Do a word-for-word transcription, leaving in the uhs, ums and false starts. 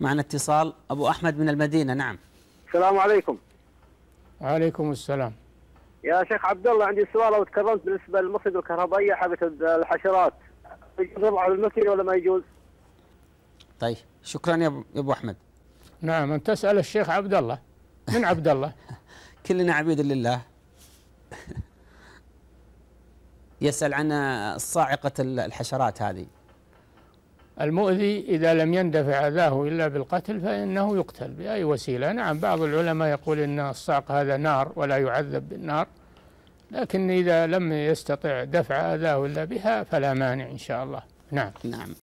معنا اتصال. أبو أحمد من المدينة. نعم. السلام عليكم. وعليكم السلام. يا شيخ عبد الله، عندي سؤال لو تكرمت بالنسبة للمصيد الكهربائية حقت الحشرات، يجوز الوضع على المكن ولا ما يجوز؟ طيب شكرا يا أبو أحمد. نعم، أنت تسأل الشيخ عبد الله. من عبد الله؟ كلنا عبيد لله. يسأل عن صاعقة الحشرات هذه. المؤذي إذا لم يندفع أذاه إلا بالقتل فإنه يقتل بأي وسيلة. نعم، بعض العلماء يقول إن الصاعق هذا نار ولا يعذب بالنار، لكن إذا لم يستطع دفع أذاه إلا بها فلا مانع إن شاء الله. نعم نعم.